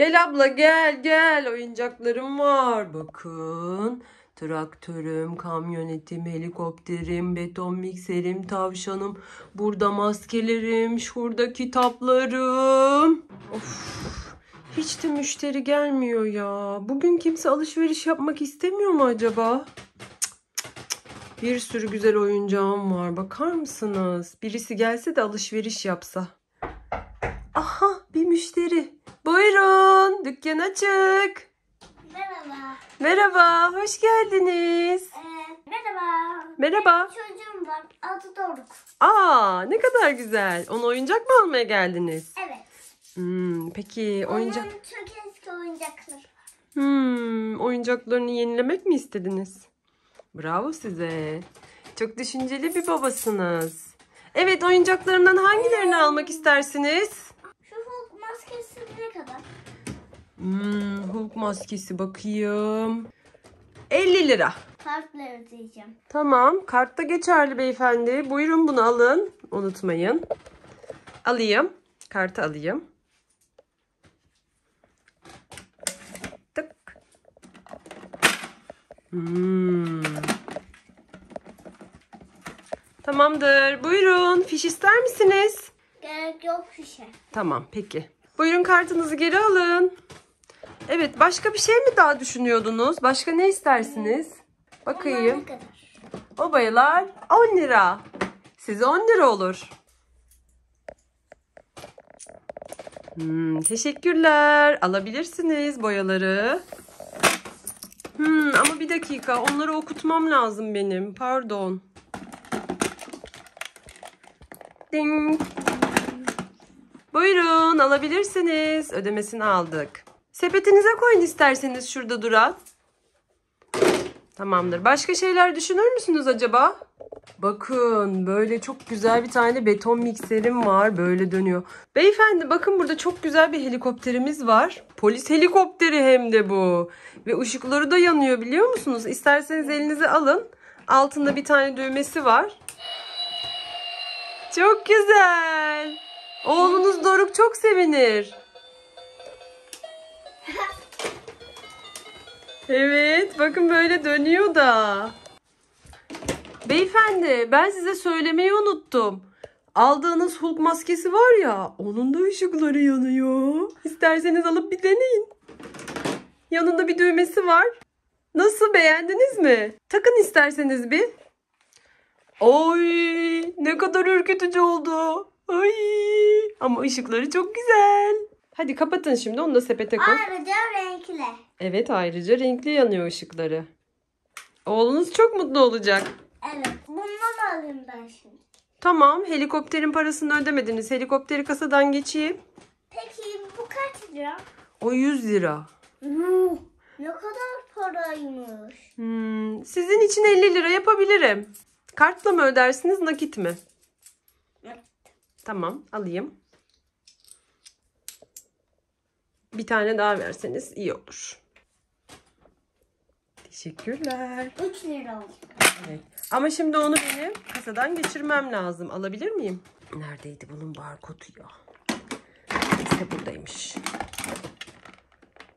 Gel abla gel gel, oyuncaklarım var bakın. Traktörüm, kamyonetim, helikopterim, beton mikserim, tavşanım, burada maskelerim, şurada kitaplarım. Of, hiç de müşteri gelmiyor ya. Bugün kimse alışveriş yapmak istemiyor mu acaba? Bir sürü güzel oyuncağım var. Bakar mısınız? Birisi gelse de alışveriş yapsa. Aha, bir müşteri. Buyurun, dükkan açık. Merhaba. Merhaba, hoş geldiniz. Merhaba. Merhaba. Benim çocuğum var, adı Doruk. Aa, ne kadar güzel. Ona oyuncak mı almaya geldiniz? Evet. Peki oyuncak... Onun çok eski oyuncakları var. Oyuncaklarını yenilemek mi istediniz? Bravo size. Çok düşünceli bir babasınız. Evet, oyuncaklarından hangilerini almak istersiniz? Şu Hulk maskesi ne kadar? Hulk maskesi bakayım. 50 lira. Kartla ödeyeceğim. Tamam, kartta geçerli beyefendi. Buyurun bunu alın. Unutmayın. Alayım. Kartı alayım. Tık. Tamamdır. Buyurun. Fiş ister misiniz? Gerek yok fişe. Tamam, peki. Buyurun, kartınızı geri alın. Evet, başka bir şey mi daha düşünüyordunuz? Başka ne istersiniz? Bakayım. O bayalar 10 lira. Size 10 lira olur. Teşekkürler. Alabilirsiniz boyaları. Ama bir dakika. Onları okutmam lazım benim. Pardon. Ding. Buyurun, alabilirsiniz. Ödemesini aldık. Sepetinize koyun isterseniz, şurada duran. Tamamdır. Başka şeyler düşünür müsünüz acaba? Bakın, böyle çok güzel bir tane beton mikserim var. Böyle dönüyor. Beyefendi bakın, burada çok güzel bir helikopterimiz var. Polis helikopteri hem de bu. Ve ışıkları da yanıyor, biliyor musunuz? İsterseniz elinize alın. Altında bir tane düğmesi var. Çok güzel. Oğlunuz Doruk çok sevinir. Evet, bakın böyle dönüyor da. Beyefendi, ben size söylemeyi unuttum. Aldığınız Hulk maskesi var ya, onun da ışıkları yanıyor. İsterseniz alıp bir deneyin. Yanında bir düğmesi var. Nasıl, beğendiniz mi? Takın isterseniz bir. Oy, ne kadar ürkütücü oldu. Ay, ama ışıkları çok güzel. Hadi kapatın şimdi, onu da sepete koy. Ayrıca renkli. Evet, ayrıca renkli yanıyor ışıkları. Oğlunuz çok mutlu olacak. Evet. Bundan alayım ben şimdi. Tamam. Helikopterin parasını ödemediniz. Helikopteri kasadan geçeyim. Peki bu kaç lira? O 100 lira. Ne kadar paraymış. Sizin için 50 lira yapabilirim. Kartla mı ödersiniz, nakit mi? Evet. Tamam. Alayım. Bir tane daha verseniz iyi olur. Teşekkürler. 3 lira oldu. Evet. Ama şimdi onu benim kasadan geçirmem lazım. Alabilir miyim? Neredeydi bunun barkodu ya? İşte buradaymış.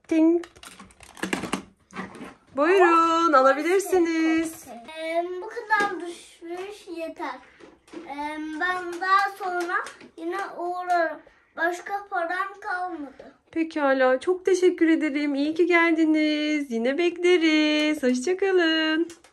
Ding. Buyurun, alabilirsiniz. Bu kadar düşmüş yeter. Ben daha sonra yine uğrarım. Başka param kalmadı. Pekala. Çok teşekkür ederim. İyi ki geldiniz. Yine bekleriz. Hoşça kalın.